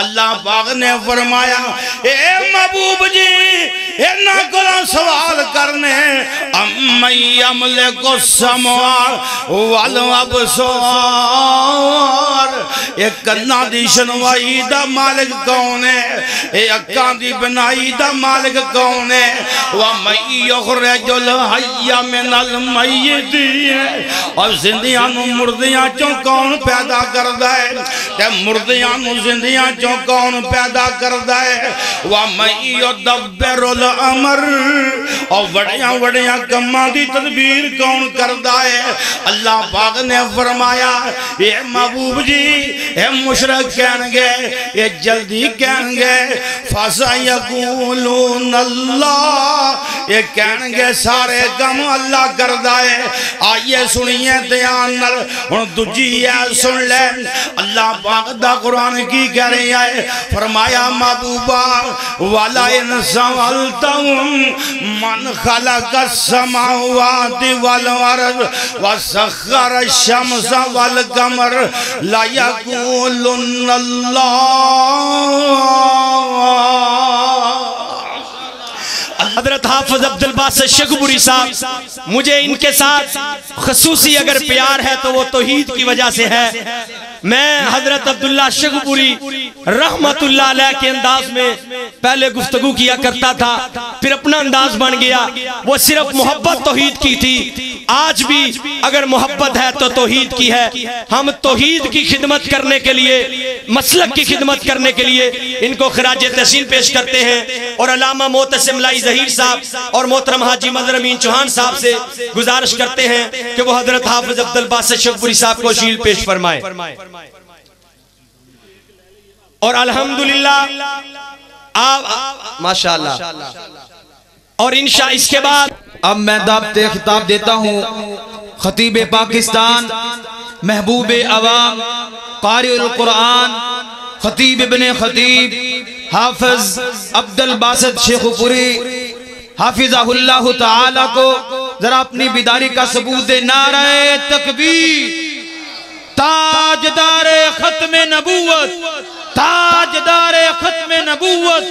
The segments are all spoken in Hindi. अल्लाह पाक ने फरमाया ए महबूब जी इना को सवाल करने को समार वाल अबसार एक कन्ना दी सुनवाई दा मालिक कौन है, ए अक्का दी बनाई दा मालिक कौन है, वा युखरिजुल हय्य मिनल मय्यित और जिंदियां नू मुर्दियां चों कौन पैदा करदा है ते मुर्दियां नू जिंदियां चों कौन पैदा करदा है, वा युदब्बिरुल अमर और वड़िया वड़िया कम्मा दी तदबीर कौन करदा है। अल्लाह पाक ने फरमाया ए महबूब जी ए मुशरक कहणगे ए जल्दी कहणगे फसा यकूलून अल्लाह ये कहणगे सारे गम अल्लाह करदा है। आइए सुनिए ध्यान नाल हुण दूजी आयत सुन ले अल्लाह पाक दा कुरान की कह रहा है। फरमाया महबूबा वाला इंसान मन खलक समावाति वल अर्द वसखर शम्स वल कमर ला यकुलुन अल्लाह। हज़रत हाफ़िज़ अब्दुल बासित शेखुपुरी साहब मुझे इनके साथ ख़ुसूसी अगर प्यार है तो वो तौहीद की वजह से है। मैं हज़रत अब्दुल्ला शेखुपुरी रहमतुल्लाह अलैह के अंदाज में पहले गुफ्तगू किया करता था, फिर अपना अंदाज बन गया। वो सिर्फ मोहब्बत तौहीद की थी, आज भी अगर मोहब्बत है तो तौहीद की है। हम तौहीद की खिदमत करने के लिए, मसलक की खिदमत करने के लिए इनको खराज तहसीन पेश करते हैं। और अल्लामा मोतसिम साहब और मोहतरम हाजी मजहर अमीन चौहान साहब से गुजारिश करते हैं कि वो हजरत हाफ़िज़ अब्दुल बासित शेखुपुरी साहब को शील पेश फरमाएं। और अल्हम्दुलिल्लाह आप माशाल्लाह और इंशा इसके बाद अब मैं दावते खिताब देता हूं खतीब पाकिस्तान महबूब अवाम क़ारिउल कुरान खतीब इब्ने खतीब हाफ़िज़ अब्दुल बासित शेखुपुरी हाफिज़हुल्लाह ताला को जरा अपनी बिदारी का सबूत दे। नारे तकबीर ताजदारे खत्मे नबूवत, ताजदारे खत्मे नबूवत।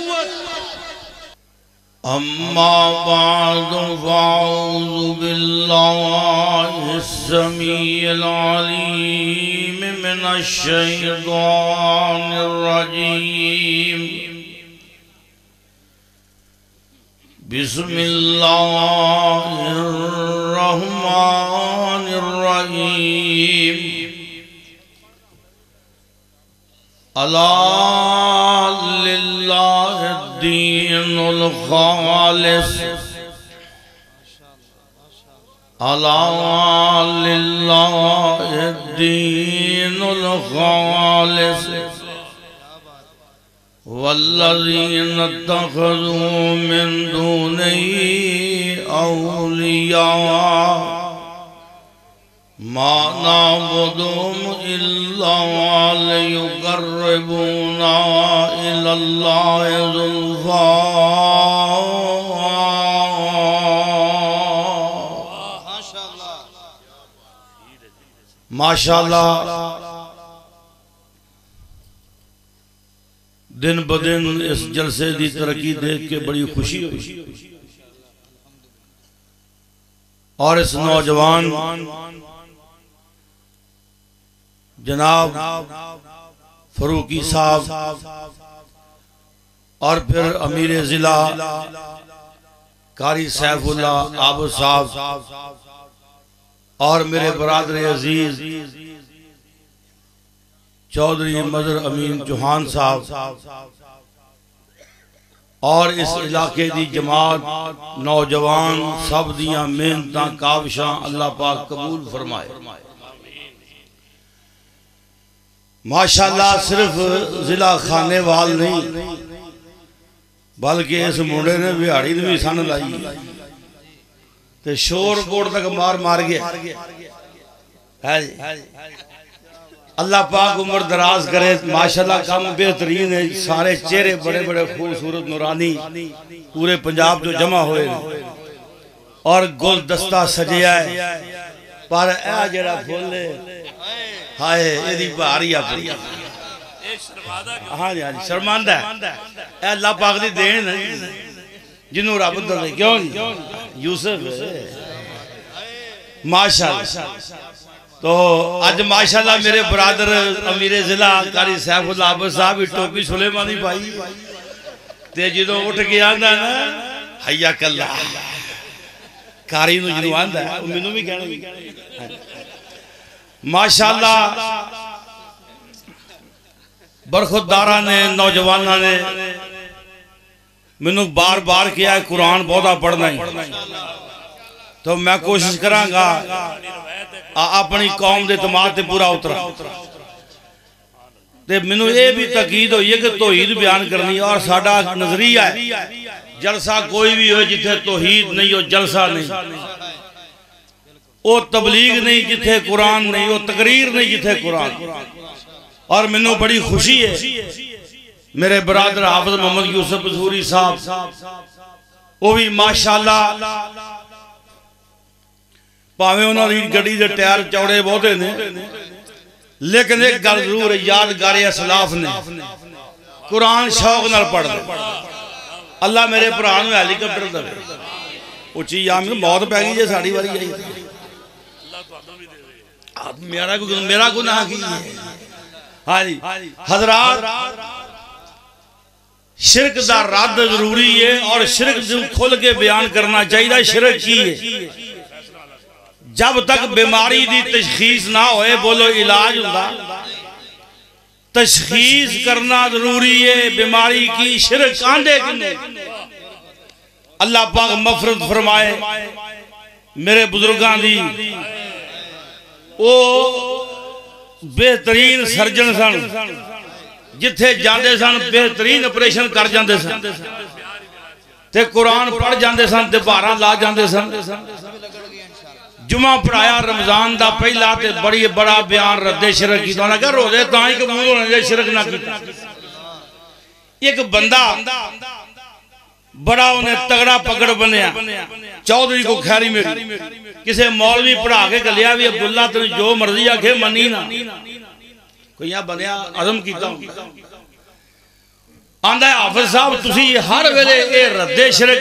अम्मा बादु फ़ाऊज़ु बिल्लाहिस समीइल अलीम मिनश शैतानिर रजीम। बिस्मिल्लाहिर रहमानिर रहीम। अला लिल्लाहि दीनुल खालिस, अला लिल्लाहि दीनुल खालिस वल्लज़ीना इत्तख़ज़ू मिन दूनिही औलिया मा नअबुदुहुम इल्ला लियुक़र्रिबूना इलल्लाहि ज़ुल्फ़ा माशाल्लाह। दिन ब दिन इस जलसे की तरक्की देख के बड़ी खुशी हुई और इस नौजवान जनाब फरूकी साहब और फिर अमीर जिला कारी सैफुल्ला आबू साहब और मेरे बरादर अजीज चौधरी मजहर अमीन चौहान साहब और इस इलाके की जमात नौजवान सब दियां मेहनत काविशां अल्लाह पाक कबूल फरमाए माशाल्लाह। सिर्फ जिला खानेवाल नहीं बल्कि इस मुंडे ने बिहाड़ी भी सन लाई ते शोरगोड़ तक मार मार गया है। अल्लाह पाक उम्र दराज करे माशाल्लाह काम बेहतरीन है। सारे चेहरे बड़े बड़े खूबसूरत नूरानी पूरे पंजाब जो जमा हुए और गुलदस्ता सजिया है पर ए जरा फुल हाय भारी हाँ जी हाँ जी शर्मांदा है अल्लाह पाक दी देन जिन्हों रब क्यों यूसुफ माशाल्लाह। तो आज माशाल्लाह मेरे बरादर अमीरे जिला कारी सैफुल्ला आबू साहब टोपी सुलेमानी पाई ते जो उठ के आंदा ना हया कला कारी जो आंदा मैनू भी कहना माशाल्लाह बरखुदारा ने नौजवाना ने मैनू बार बार किया कुरान बहुता पढ़ना तो मैं कोशिश करांगा अपनी कौम के तमाद से पूरा उतरा मैनू यह भी तकीद हुई है कि तौहीद बयान करनी और साडा नजरिया है जलसा कोई भी हो जिथे तौहीद नहीं हो जलसा नहीं वो तबलीग नहीं जिथे कुरान नहीं वो तकरीर नहीं जिथे कुरान। और मैनू बड़ी खुशी है मेरे बरादर हाफिज मोहम्मद यूसुफ ज़ूरी साहब वो भी माशाल्लाह भावे उन्होंने गड्डी के टायर चौड़े बहुते ने लेकिन एक गल जरूर यादगार असलाफ ने कुरान शौक न पढ़ना। अल्लाह मेरे भरा नूं हेलीकॉप्टर देवे उची आम मौत पै गई जे साड़ी वारी आई मेरा गुनाह की है। हाँ जी हजरात शिरक दा रद्द जरूरी है और शिरक खुल के बयान करना चाहिए। शिरक की है जब तक बीमारी की तशखीस ना होए बोलो इलाज होता तशखीस करना जरूरी है बीमारी की। शिरक आंदे अल्लाह पाक मफरत फरमाए मेरे बुजुर्गों की वो बेहतरीन सर्जन सन जिथे जाते सन बेहतरीन ऑपरेशन कर जाते सन ते कुरान पढ़ जाते सन ते भारा ला जाते सन जुमा पढ़ाया रमजान का पहला ते बड़ी बड़ा बयान रद्दे शिरक की रोजे ताई कबूल होने शिरक ना कीता। एक बंदा बड़ा उन्हें तगड़ा पकड़ बनया चौधरी को खैरी मेरी किसी मौलवी पढ़ा के गलिया भी अब्दुल्ला तेन जो मर्जी आखे मनी ना कोई बनया अजम किया आंदा हाफिज साहब तुसी हर वेले ये रद्दे शिरक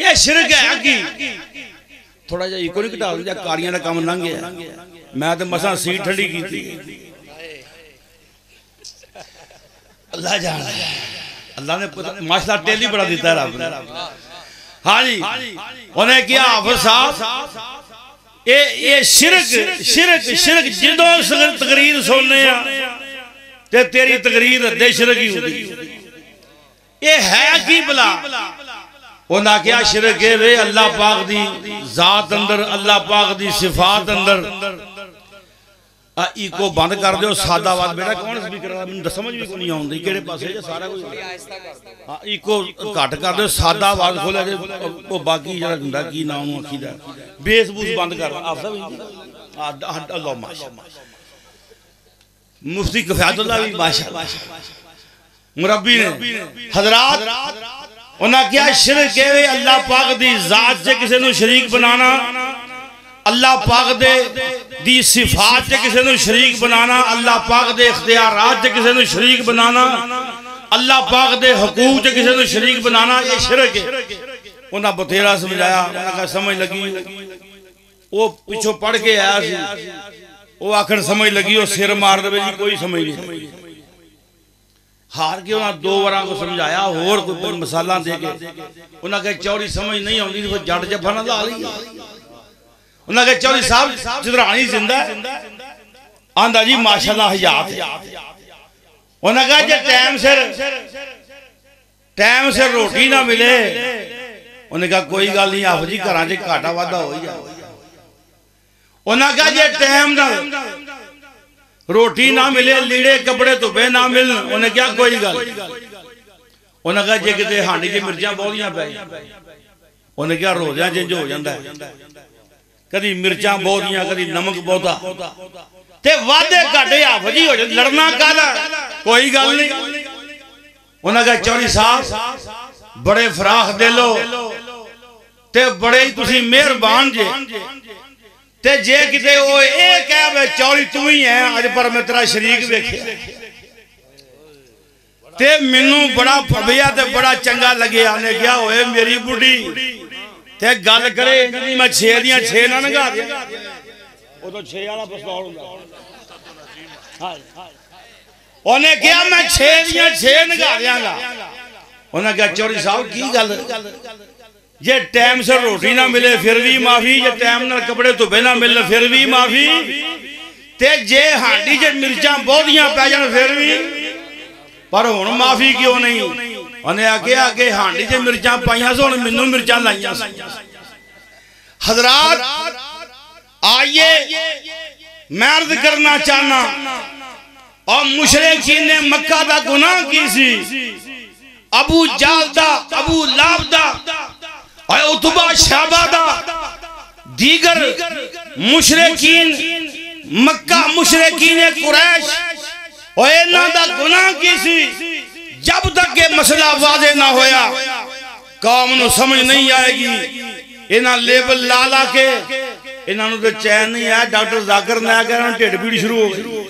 ये शिरक है कि थोड़ा जा इको नहीं घटा दो कारियां का काम लंघ गया मैं तो मसा सीट ठंडी की अल्लाह जाने अल्लाह ने माशा तेल ही बड़ा दिता रब ने। हाँ जी उन्हें क्या हाफिज साहब ये शिरक शिरक शिरक जिदों तकरीर सुनने ते तेरी तकरीर रद्दे शिरक ही होती ये है कि भला उन्हें क्या शिरक वे अल्लाह पाक दी जात अंदर अल्लाह पाक दी सिफात अंदर इको बंद कर दो सादा आवाज बेटा कौन स्पीकर मैं समझ भी नहीं आती कि पासे सारा कुछ इको घट कर दो सादा आवाज खोल वो बाकी जरा होंगे की नाम आखी दा बेस बूस बंद कर लो माशाल्लाह मुफ्ती किफायतुल्लाह भी माशाल्लाह मुरब्बी ने हजरात उन्हें क्या शिरक है अल्लाह पाक दी जात से किसी को शरीक बनाना अल्लाह पाक दे दी सिफात से किसी को शरीक बनाना अल्लाह पाक दे इख्तियारात से किसी को शरीक बनाना अल्लाह पाक दे हकूक से किसी को शरीक बनाना ये शिरक है। उन्हें बथेरा समझाया उन्हें समझ लगी वो पिछों पढ़ के आया वो आखिर समझ लगी वो सिर मार दे कोई समझ नहीं हार के उन्हें दो बार को समझाया होर कोई मसाला दे के उन्हें कहा चौरी समझ नहीं आती तो जट जफा ना ला ली उन्हें कहा चौरी साहब चौधरानी जिंदा आंदा जी माशाल्लाह हयात उन्हें कहा जे टाइम सिर रोटी ना मिले उन्हें कहा कोई गल नहीं आफ जी घर घाटा वाधा हो जाए उन्हें कहा जे टाइम ना रोटी ना मिले लीड़े कपड़े धुपे ना मिलन उन्हें क्या कोई गल उन्हें कहा जे कि हांडी च मिर्चा बहुतियां पै उन्हें क्या रोजा चेंज हो जाता है कभी मिर्चा बहुतियां कभी नमक बहुता ते वादे घाटे हाफजी हो जाए लड़ना काला कोई गल नहीं। उन्हें कहा चौधरी साहब बड़े फराख दे लो ते बड़े तुसी मेहरबान जे ते जे किते चौरी तू ही है अज पर मैं तेरा शरीक वेखिया ते मैनू बड़ा फबिया ते बड़ा चंगा लगे आने गया होए मेरी बुढ़ी ते गल करे मैं छे दियां छे ना लगा ओ तो छे वाला पिस्तौल हुंदा ओने गया मैं छे दियां छे लगा देंगा ओने गया चौधरी साहब की गल जे टाइम से रोटी ना मिले फिर भी माफी जे टाइम नाल कपड़े धोबे ना मिले फिर भी माफी ते जे हांडी जे मिर्चां बहुतियां पै जाण फिर भी पर हुण माफी क्यों नहीं उन्हें आगे आगे हांडी च मिर्चा पाइया से हुण मैनू मिर्चा लाइया हजरात आइए मैं अर्ज करना चाहना और मुशरिकीन ने मक्का दा गुनाह की सी अबू जहल दा अबू लाब दा और उतबा शाबा दा दीगर मुशरिकीन मक्का मुशरिकीन कुरैश और इन्हां दा गुनाह की सी जब तक ये मसला वाजे ना होया कौम नूं समझ नहीं आएगी इन्हां लेबल ला ला के इन्हां नूं ते चैन नहीं आया। डॉक्टर जाकर नायक इन्हां ढिड पीड़ शुरू हो गई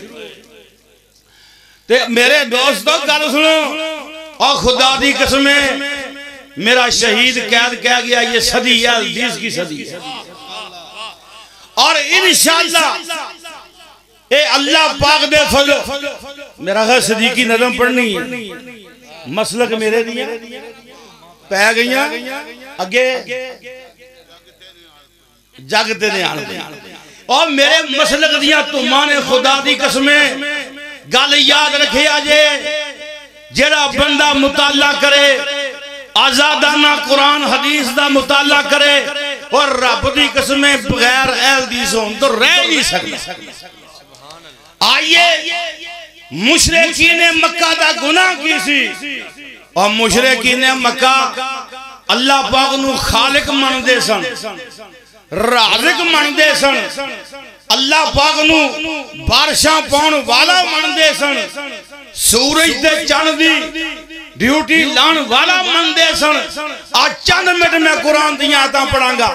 ते मेरे दोस्तों गल सुनो और खुदा दी कसम मेरा शहीद कैद कह गया ये सदी है हदीस की सदी है और इंशाअल्लाह ए अल्लाह पाक दे फज़ल मेरा है सदीकी नज़म पढ़नी मसलक मेरे दिया पै गई अगे जग तेरे और मेरे मसलक दिया तुमा ने खुदा दी कसमें गल याद रखिया जे जेड़ा बंदा मुताला करे आजादाना कुरान हदीस दा मुताला करे और रब दी कसमें बगैर हदीस हों तो रह नहीं सकता। आइए मुशरिकीन ने मक्का दा गुनाह की सी और मुशरिकीन ने मक्का अल्लाह पाक नू खालिक मनदे सन राज़िक मनदे सन अल्लाह पाक नू बारिशां पाउण वाला मनदे सन सूरज ते चंद दी ड्यूटी लाण वाला मनदे सन। आ चंद मिनट में कुरान दी आयतां पढ़ांगा।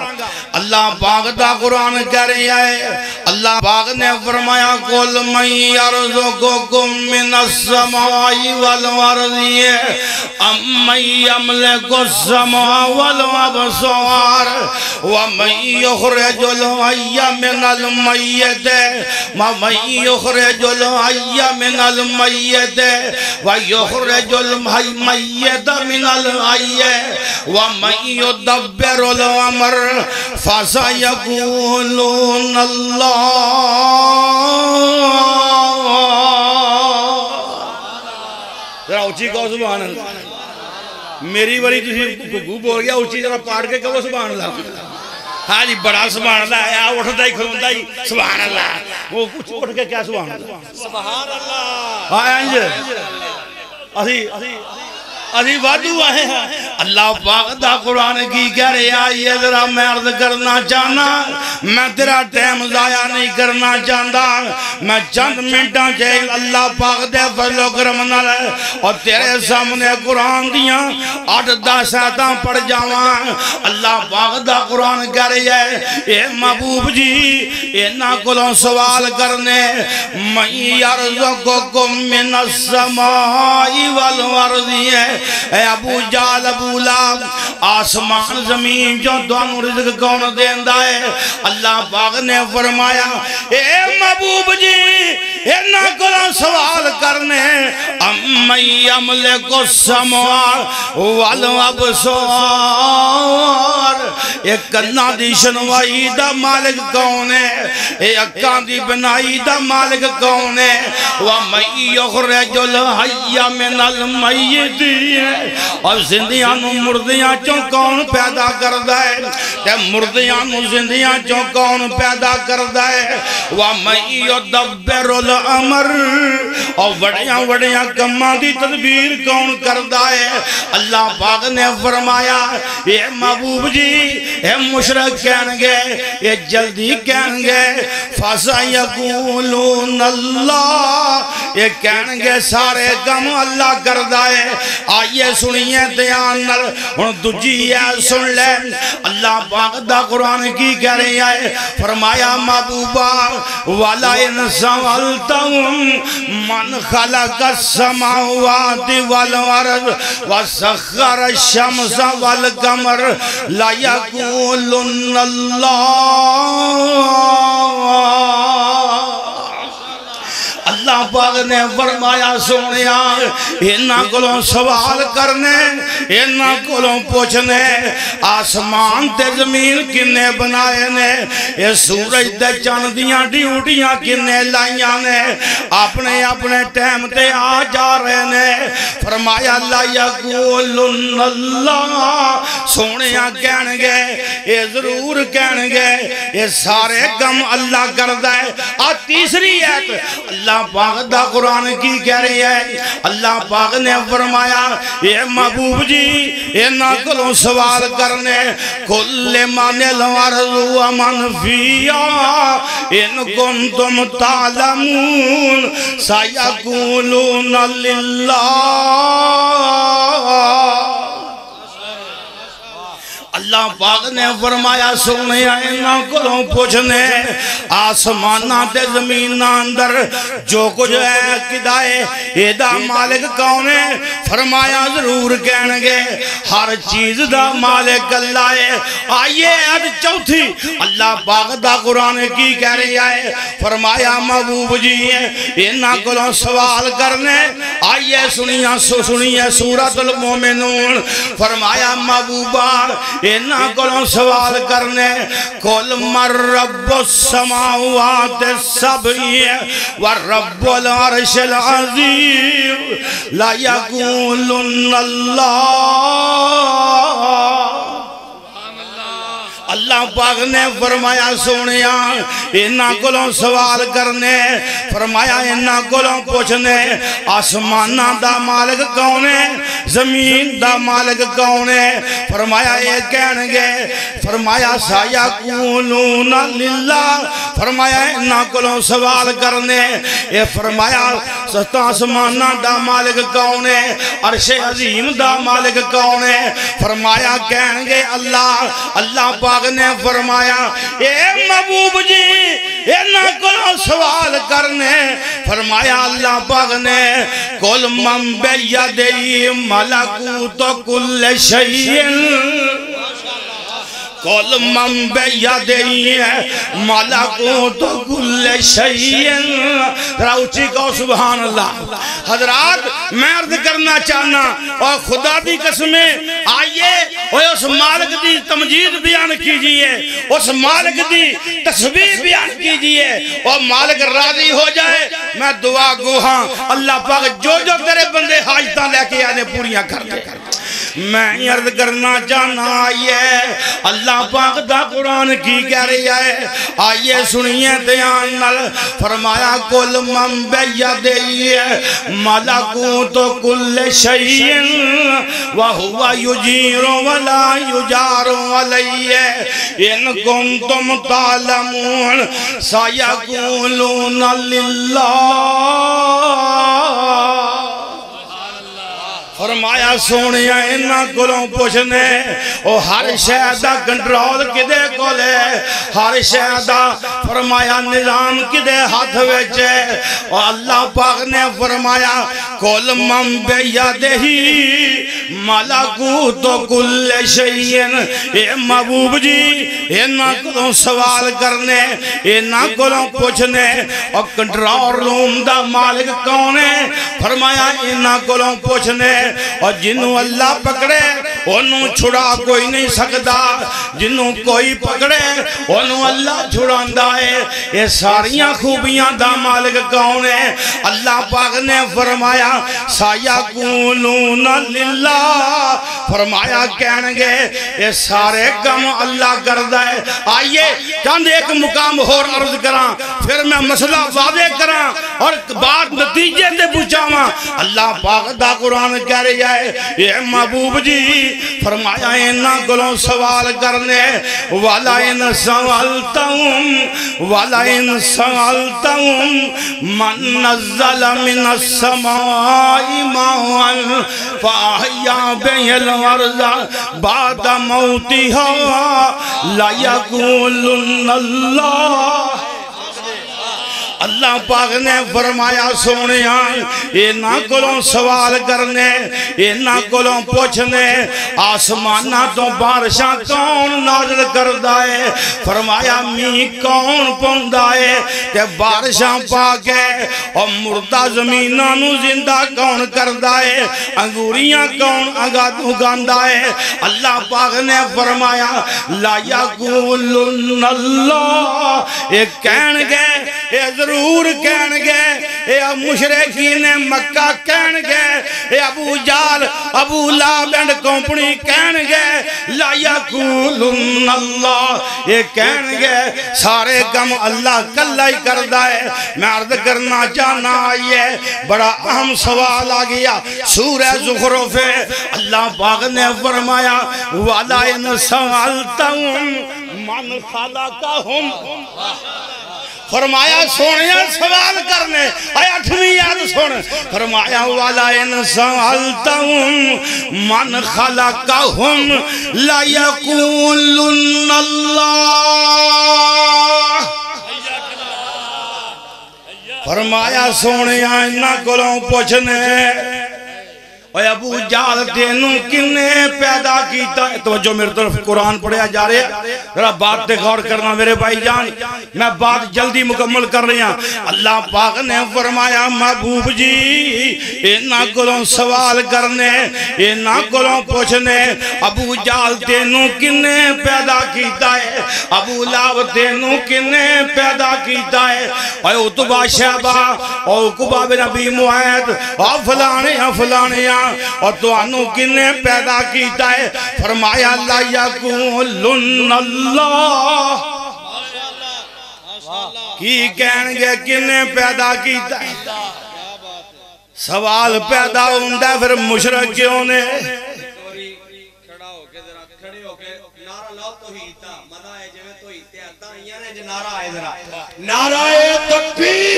अल्लाह पाक दा कुरान कह रहा है अल्लाह पाक ने फरमाया कुल मई यरज़ुकुकुम मिनस समाई वल अर्ज़ी अम्मई यमलिकुस समा वल अबसार व मई युखरिजुल हय्य मिनल मय्यत व मई युखरिजुल हय्य मिनल मय्यत व युखरिजुल मय्यत मिनल हय्य व मई युदब्बिरुल अमर फसयक़ूलून अल्लाह। उची कहो सुभान अल्लाह। मेरी बारी गुगू बोल गया उची जरा पाड़ के कहो सुभान अल्लाह। हाँ जी बड़ा सुभान अल्लाह आया उठता ही खलोता ही सुभान अल्लाह वो कुछ उठ के क्या सुभान अल्लाह सुभान अल्लाह। हाँ जी असी अभी वादू आए हैं अल्लाह पाक दा कुरान की कह रहा ये जरा मैं अर्ज करना चाहना मैं तेरा टाइम जाया नहीं करना चाहता मैं चंद मिनटा च अल्लाह पाक दे फज़लो करम नाल और तेरे सामने कुरान दियां 8-10 आयतां पढ़ जावां। अल्लाह पाक दा कुरान कह रहा है ए महबूब जी इन्हां कोलों सवाल करने मई यरज़ुकुकुम मिनस समाई वल अर्ज़ी अबू जाल अबू लाब आसमान जमीन जो तुहानू रिज़्क कौन देंदा है। अल्लाह पाक ने फरमाया ए महबूब जी इन्हां कोलों सवाल करने अम्मई यमलिकुस समा वल अबसार ए कन्नां दी सुनवाई दा मालिक कौन है ए अक्कां दी बनाई दा मालिक कौन है व मई युखरिजुल हय्य मिनल मय्यत और जिंदियां नूं मुर्दियां चों कौन पैदा करदा है ते मुर्दियां नूं जिंदियां चों कौन पैदा करदा है व मई युदब्बिरुल अमर और वड़ियां वड़ियां कम्मां दी तदबीर कौन करदा है। अल्लाह पाक ने फरमाया ए महबूब जी ए मुशरक कहनगे ए जल्दी कहनगे फसा यकूलून अल्लाह ए कहनगे सारे गम अल्लाह करदा है। आइए सुनिए ध्यान नाल हुन दूजी है सुन ले अल्लाह पाक दा कुरान की कह रहा है। फरमाया महबूबा वाला इंसवलतम मन खलक समावाति वल अर्द वसखर शम्स वल कमर ला यकुलन अल्लाह। अल्लाह पाक ने फरमाया सोनिया इन्हां कोलों सवाल करने इन्हां कोलों पुछने आसमान ते जमीन किन्ने बनाए ने ये सूरज ते चंद दियां ड्यूटियां किन्ने लाइयां ने अपने अपने टाइम ते आ जा रहे ने। फरमाया ला यकुलन अल्लाह सोनिया कहणगे ये जरूर कहणगे ये सारे गम अल्लाह करदा है। आ तीसरी आयत अल्लाह पाक दा कुरान की कह रही है। अल्लाह पाक ने फरमाया ए महबूब जी इन्हां कोलों सवाल करने कुल माने लवारजु मन फिया इन कुंतुम तालमून सयकुलून लिल्लाह। अल्लाह पाक ने फरमाया सोने इन्हां कोलों पुछने आसमाना ते जमीना अंदर जो कुछ है किदाए एदा मालिक कौन है। फरमाया जरूर कहणगे हर चीज दा मालिक अल्लाह है। आइए अब चौथी अल्लाह पाक दा कुरान की कह रहा है। फरमाया महबूब जी इन्हां कोलों सवाल करने आइए सुनिया सुनिए सूरतुल मोमिनून। फरमाया महबूबा इन्हां कोलों सवाल करने कुल मर रब्बुस समावाति सबई व रब्बुल अर्शिल अज़ीम ला यकुलुन अल्लाह। अल्लाह पाक ने फरमाया सोनिया इन्हां कोलों सवाल करने फरमाया इन्हां कोलों पुछने आसमाना दा मालिक कौन है जमीन दा मालिक कौन है। फरमाया ये कहणगे फरमाया सयकूलून लिल्लाह। फरमाया इन्हां कोलों सवाल करने ये फरमाया आसमाना दा मालिक कौन है अर्शे अजीम दा मालिक कौन है। फरमाया कहणगे अल्लाह। अल्लाह पाक ने फरमाया ए महबूब जी इन्हां कोलों सवाल करने फरमाया अल्लाह पाक ने कुल मम बियदिही मलकूतु कुल्लि शैइन कुल मम बियदिही मलकूतु कुल्लि शैइन। जरा उच्ची कहो सुभान अल्लाह। हजरात मैं अर्ज करना चाहना और खुदा दी कसमें आइए उस मालिक दी तमजीद बयान कीजिए उस मालिक दी तस्बीह बयान कीजिए और मालिक राजी हो जाए। मैं दुआ गो हां अल्लाह पाक जो जो तेरे बंदे हाजतां लेके आने पूरिया कर दे। मैं अर्ज करना चाहना आइए अल्लाह पाक दा कुरान की कह रहा है। आइए सुनिए ध्यान नाल। फरमाया कुल मम बियदिही मलकूतु कुल्लि शैइन व हुवा युजीरु व ला युजारु अलैहि इन कुंतुम तालमून सयकूलून लिल्लाह। फरमाया सोनिया इन्हां कोलों पुछने ओ हर शै दा कंट्रोल किदे कोल है हर शै दा फरमाया निजाम किदे हाथ विच है। और अल्लाह पाक ने फरमाया कुल मम बियदिही मलकूतु कुल्लि शैइन। ए महबूब जी इन्हां कोलों सवाल करने इन्हां कोलों पुछने और कंट्रोल रूम दा मालिक कौन है। फरमाया इन्हां कोलों पुछने और जिन्नू अल्लाह पकड़े ओनू छुड़ा कोई नहीं सकता जिन्नू कोई पकड़े ओनू अल्लाह छुड़ांदा है। ये सारियां खूबियां दा मालिक कौन है। अल्लाह पाक ने फरमाया सयकूलून लिल्लाह। फरमाया कहणगे ये सारे गम अल्लाह करदा है। आइए चंद एक मुकाम होर अर्ज करा, फिर मैं मसला वादे करा और बात नतीजे ते पूछावा। अल्लाह पाक दा कुरान कह रहा है ये महबूब जी फरमाया इन्हां कोलों सवाल करने वाला इन सवालतहुम मन नज़ल मिन अस्समाई माअन फ़अहया बिहिल अर्ज़ बाद मौतिहा ला यक़ूलुन्ना अल्लाह। अल्लाह पाक ने फरमाया सोने इन्हां कोलों सवाल करने, इन्हां कोलों पुछने आसमानां तो बारिशां कौन नाज़िल करदा है। फरमाया मींह कौन पौंदा है ते बारिशां पा के और मुर्दा ज़मीनां नूं जिंदा कौन करदा है, अंगूरियां कौन उगांदा है। अल्लाह पाक ने फरमाया ला यक़ूलुन्ना अल्लाह, ये कहणगे ये जरूर कहणगे ए मुशरिकीन मक्का कहणगे ए अबू जाल अबू लाब एंड कंपनी कहणगे ला यक़ूलुन अल्लाह, ये कहणगे सारे काम अल्लाह कल्ला ही करदा है। मैं अर्ज करना चाहना ये बड़ा अहम सवाल आ गया। सूरह ज़ुखरुफ़ अल्लाह पाक ने फरमाया वाला इन सवालतहुम मन खलक़हुम। फरमाया सोनिया सवाल करने अठवीं याद सुन। फरमाया वाला इन सवालतहुम मन खलक़हुम ला यक़ूलुन्ना अल्लाह। फरमाया सोनिया इन्हां कोलों पुछने और अबू जाल तेनू किन्ने पैदा किया। तवज्जो मेरी तरफ, कुरान पढ़िया जा रहा है, जरा बात पे गौर करना मेरे भाई जान, मैं बात जल्दी मुकम्मल कर रहा। अल्लाह पाक ने फरमाया महबूब जी इन्हां कोलों सवाल करने, इन्हां कोलों पुछने अबू जाल तेनू किन्ने पैदा किया है, अबू लाब तेनू किन्ने पैदा किया है, और उतबा शैबा और उकबा बिन अबी मुआयद और फलाने फलाने और तुहानू किन्ने पैदा किया है। फरमाया ला यक़ूलुन्ना अल्लाह, की कहणगे किन्ने पैदा किया। सवाल पैदा होंदा फिर मुशरक क्यों ने? नाराए तकबीर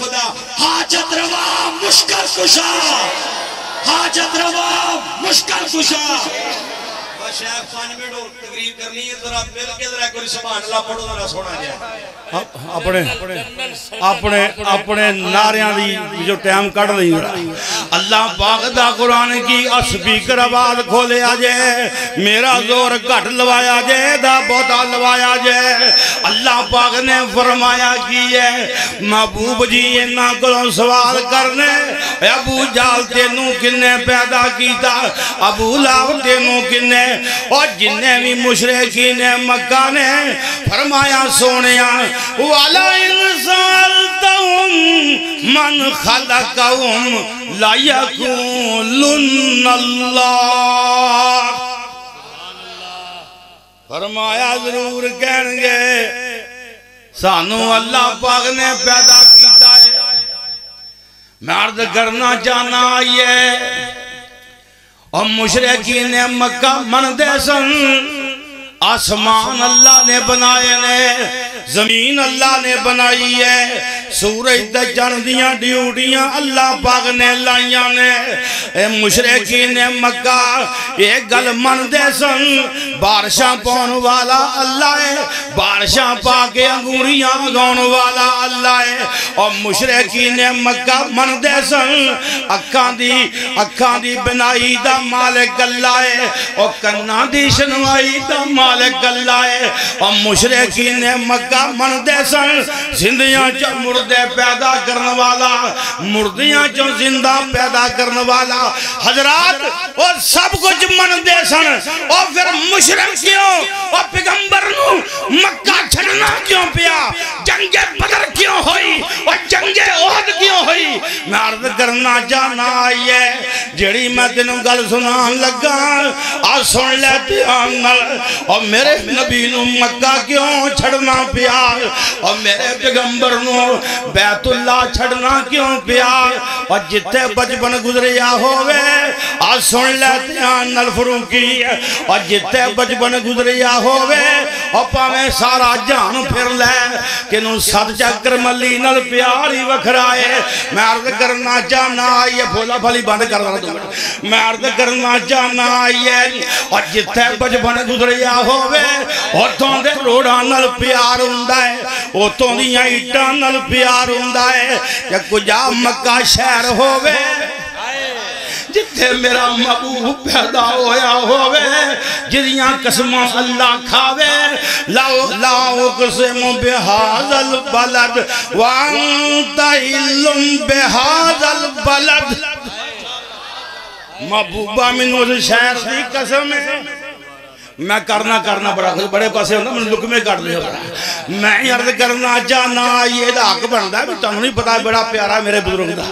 खुदा हाजत रवा मुश्किल कुशा शेख खानवे डोर तकरीर करनी है। जरा मिल के जरा कोई सुभान अल्लाह पढ़ो जरा सोना जे अपने अपने अपने नारियां दी जो टाइम कढ लई। अल्लाह पाक दा कुरान की स्पीकर आवाज खोलिया जे, मेरा जोर घट लवाया जे दा बहुता लवाया जे। अल्लाह पाक ने फरमाया की है महबूब जी इन्हां कोलों सवाल करने अबू जाल तेनू किन्ने पैदा कीता, अबू लाब तेनू किन्ने और जिन्ने भी मुशरिकीन मक्का ने। फरमाया सोनिया वाला इन सवालतहुम मन खलक़हुम ला यक़ूलुन्ना अल्लाह। फरमाया जरूर कहणगे सानू अल्लाह पाक ने पैदा किया है। मैं अर्ज करना चाहना ये और मुशरिकीन ने मक्का मनदे सन आसमान अल्लाह ने बनाए ने, जमीन अल्लाह ने बनाई है, सूरज दे जन दियां ड्यूटियां अल्लाह पाक ने लाइयां ने। ए मुशरिकीन मक्का ये गल मनदे सन बारिशां पाउण वाला अल्लाह है, बारिशां पा के अंगूरियां उगाउण वाला अल्लाह है। और मुशरिकीन मक्का मनदे सन अखां दी बनाई दा मालिक अल्लाह है और कन्नां दी सुनवाई दा मालिक अल्लाह है। और मुशरिकीन मक्का मनदे सन जिंदियां च मुर्दे पैदा करने वाला, मुर्दियां चो जिंदा पैदा करने वाला हजरात और सब कुछ मनते सन। और फिर मुशरक क्यों और पैगंबर नूं मक्का छड़ना क्यों पिया? जंगे बदर क्यों हुई और जंगे ओहद क्यों हुई? मैं अर्ज करना जाना आई है जड़ी मैं तेनों गल सुनान लगा आ सुन ले ध्यान नाल। और मेरे नबी नूं मक्का क्यों छड़ना पिया और मेरे पैगंबर नूं बैतुल्ला छड़ना क्यों पिया? और जिथे बचपन गुजरिया होवे आ सुन ले ध्यान नाल फरूकी। और जिथे बचपन गुजरिया होवे और भावें सारा जहान फिर ले तेनों सद चक्कर मली नाल प्यार ही वखरा है। मैं अर्ज करना चाहना ये भोला भाली बंद कर दो। मैं अर्ज करना चाहना ये और जिथे बचपन गुजरिया होवे उतों दे रोड़ा नाल प्यार हुंदा है, उतों दियां ईटां नाल प्यार हुंदा है। या कुजा मक्का शहर होवे जिथे मेरा महबूब पैदा होया होवे जिदियां कसमां अल्लाह खावे लाओ लाओ कसमों बेहाजल बलद वांता इल्लुम बेहाजल बलद। महबूबा मैनूं उस शहर की कसम है। मैं करना बड़े पासे होंगे मैं लुकमे कर लिया। मैं अर्ज करना चाहना ये हक बनता है तुम नहीं पता बड़ा प्यारा मेरे बुजुर्ग का।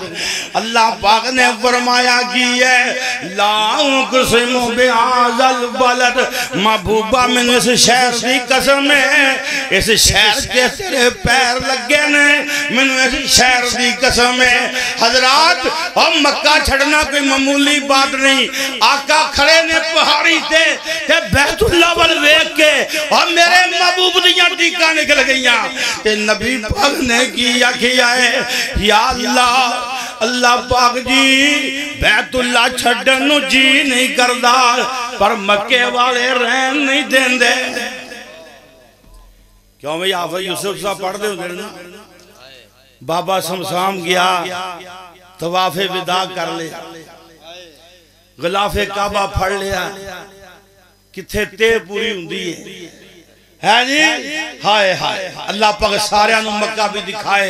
अल्लाह पाक ने फरमाया कि महबूबा मैनू इस शहर की कसम है, इस शहर के तेरे पैर लगे ने, मैनू इस शहर की कसम है। हजरात और मक्का छड़ना कोई मामूली बात नहीं। आका खड़े ने पहाड़ी से बैतुल्ला वल वेख के और मेरे महबूब दियां टीकां निकल गईयां ते नबी पाक ने की आखिया है या अल्लाह अल्लाह पाक जी बैतुल्ला छड्डन नूं जी नहीं करदा पर मक्के वाले रहन नहीं देंदे। क्यों भाई हाफिज यूसुफ साहब पढ़दे होंदे ना बाबा शमशाम गया तवाफे विदा कर लिया, गलाफे काबा फड़ लिया, किथे ते पूरी हुंदी है जी। हाय हाय अल्लाह पाक सारियां नूं मक्का भी दिखाए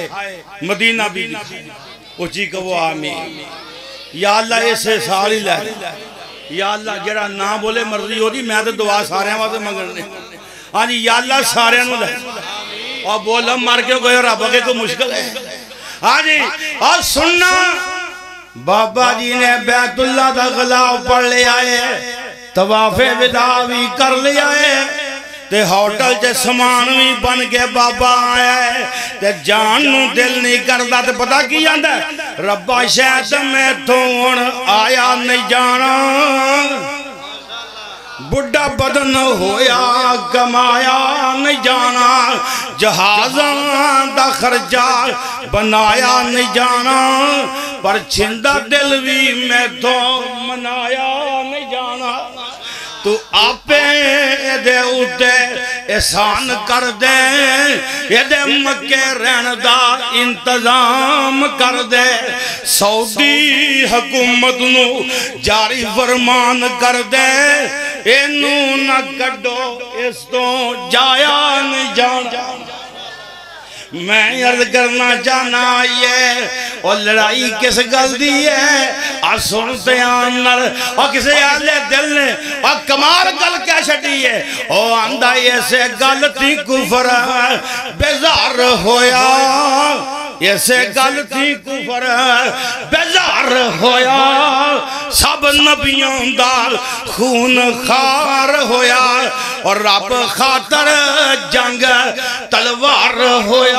मदीना भी दिखाए। उची कहो आमीन। या अल्लाह इसे साल ही लै या अल्लाह जेड़ा ना बोले मर्जी होदी। मैं तो दुआ सारियां वास्ते मंगने हां जी या अल्लाह सारियां नूं लै और बोल मर के गए रब अगे कोई मुश्किल है हां जी। और सुनना बाबा जी ने बैतुल्ला दा गलाफ पढ़ लिया है, तवाफे विदा भी कर लिया है ते होटल च समान भी बन के बाबा आया है ते जान नूं दिल नहीं करता ते पता की आंदा रब्बा शायद मैथों हुण आया नहीं जाना, बुढ़ा बदन होया कमाया नहीं जाना, जहाजां दा खर्चा बनाया नहीं जाना, पर छिंदा दिल भी मैथों मनाया नहीं जाना। तू आपे दे उते एहसान कर दे, एदे मक्के रहन दा इंतजाम कर दे, सऊदी हुकूमत नू जारी फरमान कर दे, इनू ना कड्डो इस तो जाया नहीं जाना। मैं अर्ज करना चाहना ये और लड़ाई किस गल दी है और सुनते आनर और किसे आले दिल ने और कमाल गल क्या छटी है और आंदा ऐसे गलती कुफर बेजार होया, ऐसे गलती कुफर बेजार होया, सब नबियों दा खून खार होया और रब खातर जंग तलवार होया।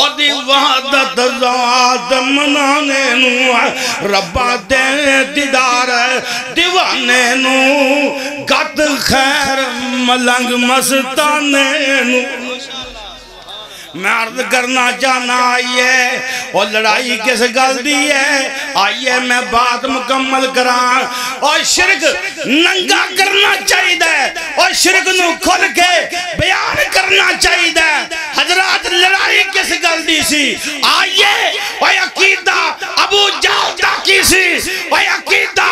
ओदी वहादत ज़ात मनाने नू रब्बा दे दीदार दीवाने नू गत खैर मलंग मस्ताने नू। मैं अर्ज करना चाहना आई है और लड़ाई किस गल दी है, आई है मैं बात मुकम्मल करा। और शिरक नंगा करना चाहिए और शिरक नू खोल के बयान करना चाहिए। हजरात लड़ाई किस गल दी सी, आइए और अकीदा अबू जहल दा की सी और अकीदा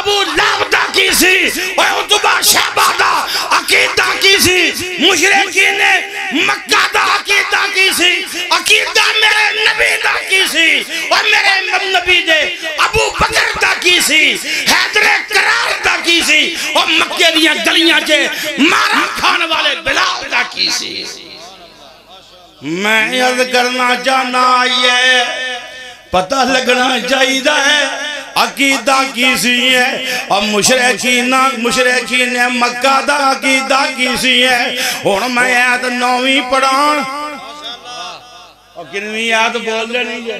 अबू लहब दा की सी और उतबा शैबा दा अकीदा की सी, मुशरिकीन ने मक्का दा अकीदा की सी, अकीदा मेरे नबी दा की सी और मेरे नबी दे अबू बकर दा की सी, हैदरे करार दा की सी और मक्के दियां गलियां च मारा खान वाले बिलाल दा की सी। मैं अर्ज करना चाहना ये पता लगना चाहिए अकीदा की सी है और मुशरिकीन ने मक्का दा अकीदा की सी है। हुण मैं आयत 9वीं पढ़ाण और 9वीं आयत बोल देनी है।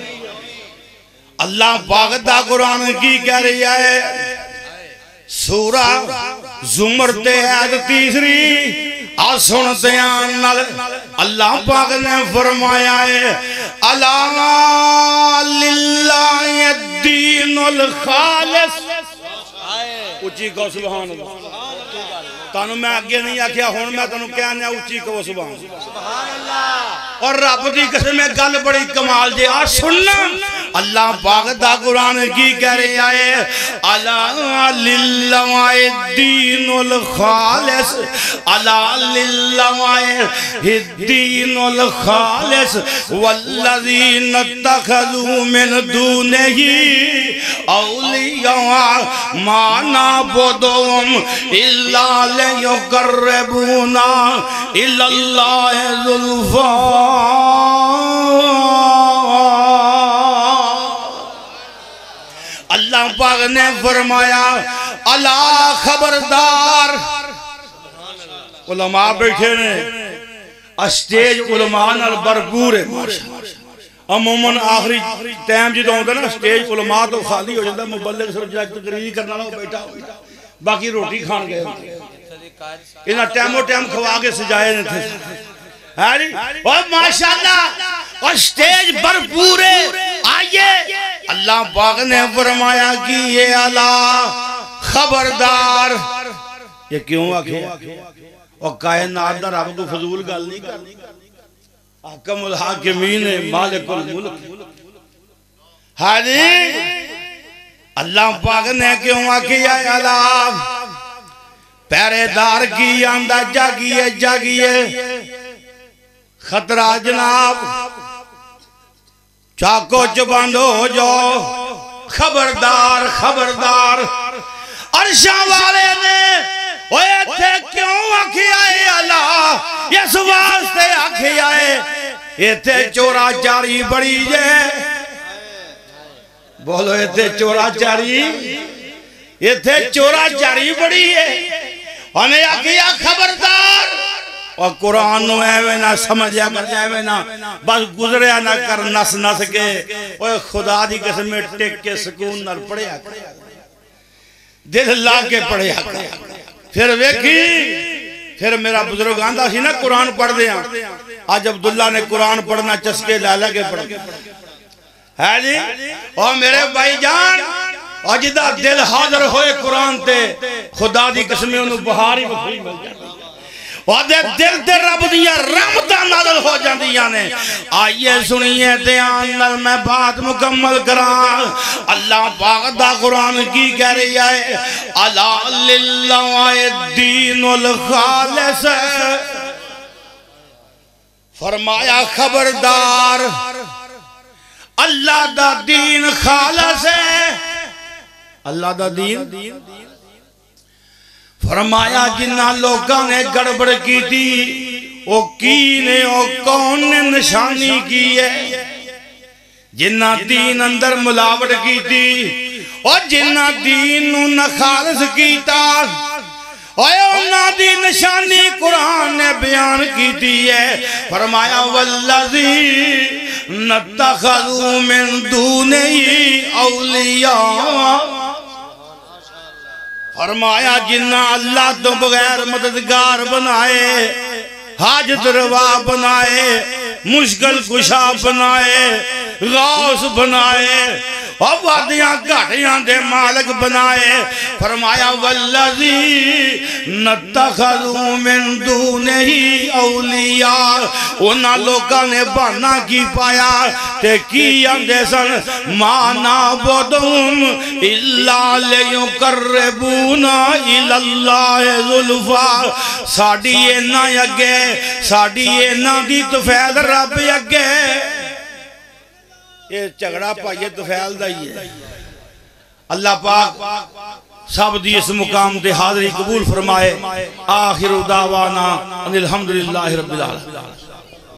अल्लाह पाक दा कुरान की कह रहा है सूरा ज़ुमर ते आयत 3 आ सुन ध्यान नाल। अल्लाह पाक ने फरमाया है अला लिल्लाहि दीनुल खालिस। उची कहो सुभान अल्लाह। तानू मैं अगे नहीं आख्या, हुण मैं तानू कहना उची कहो सुभान अल्लाह। और रब दी कसम में गल बड़ी कमाल दी आ सुनना। अल्लाह पाक दा कुरान की कह रहा है अला लिल्लाहि दीनुल खालिस, अला लिल्लाहि दीनुल खालिस वल्लज़ीन तखज़ू मिन दूनिही औलिया मा नअबुदुहुम इल्ला लियुक़र्रिबूना इलल्लाहि ज़ुल्फ़ा। अल्लाह पाक ने फरमाया अला खबरदार। उलमा बैठे ने स्टेज उलमा नाल भरपूर है। अमूमन आखिरी टाइम जो आता ना स्टेज उलमा तो खाली हो जाता। मुबल्लिग सब्जेक्ट तकरीर करने वाला बैठा होता, बाकी रोटी खान गए होते। इन्हें टाइमो टाइम खवा के सजाए ने थे। और माशाअल्लाह और स्टेज भरपूर है। आइए अल्लाह पाक ने फरमाया कि ये अला खबरदार। ये क्यों आखिया? और कायनात दा रब को फजूल गल नहीं करनी। अहकमुल हाकिमीन मालिकुल मुल्क। हाजी अल्लाह पाक ने क्यों आखिया अला? पहरेदार की आंदा जागिए जागिए खतरा जनाब, चाको चबंद हो जाओ खबरदार खबरदार। अर्शा वाले ने ओए थे क्यों आखिया है अला? इस वास्ते आखिया है इथे चोरा चारी बड़ी जे। बोलो इथे चोरा चारी, इथे चोरा चारी बड़ी है। हमें आखिया खबरदार। और कुरान एवं ना समझिया कर एवं ना बस गुजरिया ना कर नस नस के। ओए खुदा दी कसम टेक के सुकून नाल पढ़िया दिल ला के पढ़िया। फिर वेखी फिर मेरा बुजुर्ग आंदा सी ना कुरान पढ़दे आ। अज अब्दुल्ला ने कुरान पढ़ना चस्के ला ला के पढ़ है जी। और मेरे भाई जान अजदा दिल हाजिर होए कुरान ते खुदा दी कसम उन्हें बहार ही बखरी मिल जाती। दिल ते रब दियां रहमतां नाज़िल हो जांदियां ने। आइए सुनिए ध्यान नाल, मैं बात मुकम्मल करा। अल्लाह पाक दा कुरान की कह रहा है अला लिल्लाहि दीनुल खालिस। फरमाया खबरदार अल्लाह दा दीन खालिस है। अल्लाह दा दीन, फरमाया जिन्ना लोगों ने गड़बड़ की थी ओ की ने ओ कौन ने निशानी की है। जिन्ना दीन अंदर मिलावट की थी और जिन्ना दीन न खालस किया उन्होंने निशानी कुरान ने बयान की है। फरमाया वल्लज़ी नत्तखज़ू मिन दूनिही औलिया। फरमाया जिन्ना अल्लाह तो बगैर मददगार बनाए हाजत रवा बनाए मुश्किल कुशा बनाए, गौस बनाए, और वादियां घाटियां दे मालिक बनाए। फरमाया वल्लज़ी नत्तखज़ू मिन दूनिही औलिया, उन्हां लोकां ने बहाना की पाया ते की आंदे सन मा नअबुदुहुम इल्ला लियुक़र्रिबूना इलल्लाहि ज़ुल्फ़ा। साडी इन्हां अगे, साडी इन्हां दी तफैल रब अगे। ये झगड़ा भाई तुफैल दा ही है। अल्लाह पाक सब दी इस मुकाम ते हाज़री कबूल फरमाए। आखिर दावाना अनिल हम्दुलिल्लाहि रब्बिल आलमीन।